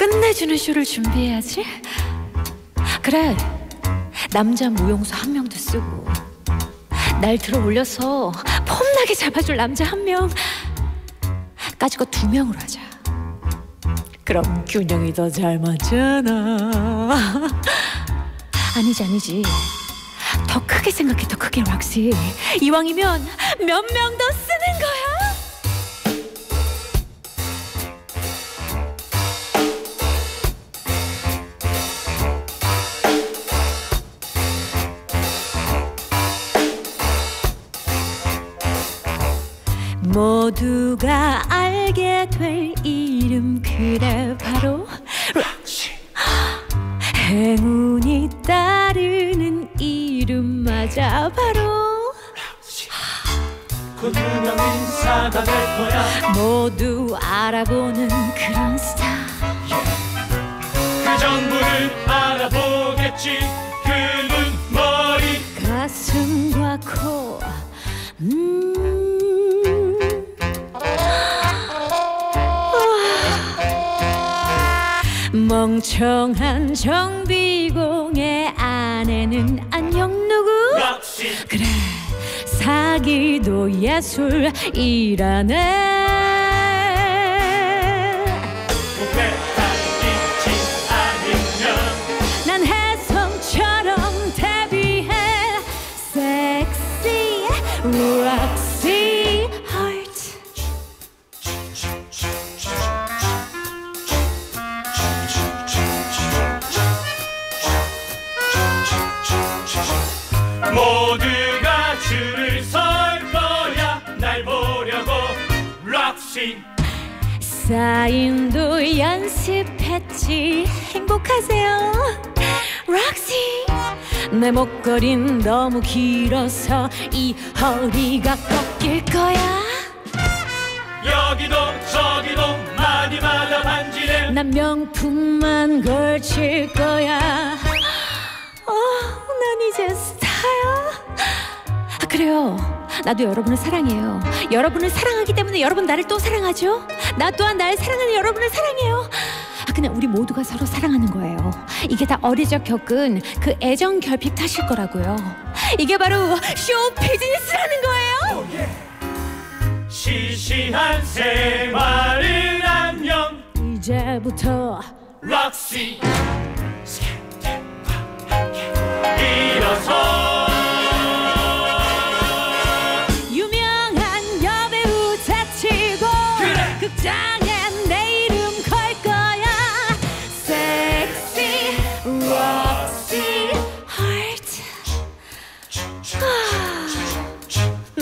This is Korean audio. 끝내주는 쇼를 준비해야지. 그래, 남자 무용수 한 명도 쓰고 날 들어 올려서 폼나게 잡아줄 남자 한 명 까짓거 2명으로 하자. 그럼 균형이 더 잘 맞잖아. 아니지 더 크게 생각해, 더 크게. 왁스 이왕이면 몇 명 더 쓰는 거야. 모두가 알게 될 이름, 그래 바로 록시. 행운이 따르는 이름 맞아, 바로 록시. 곧 유명 인사가 될 거야. 모두 알아보는 그런 스타. 그 전부를 알아보겠지. 그 눈, 머리, 가슴과 코. 멍청한 정비공의 아내는 안녕 누구? 록시. 그래, 사기도 예술이라네. 고백하지 않으면 난 혜성처럼 데뷔해. 섹시 록시. 모두가 줄을 설 거야 날 보려고. 록시. 사인도 연습했지. 행복하세요 록시. 내 목걸이는 너무 길어서 이 허리가 꺾일 거야. 여기도 저기도 마디마다 반지를. 난 명품만 걸칠 거야. 난 이제 스타야. 그래요, 나도 여러분을 사랑해요. 여러분을 사랑하기 때문에 여러분 나를 또 사랑하죠. 나 또한 날 사랑하는 여러분을 사랑해요. 그냥 우리 모두가 서로 사랑하는 거예요. 이게 다 어리적 겪은 그 애정 결핍 탓일 거라고요. 이게 바로 쇼 비즈니스라는 거예요. Oh, yeah. 시시한 생활은 안녕. 이제부터 록시. 유명한 여배우 자치고. 그래. 극장에 내 이름 걸 거야. 섹시 록시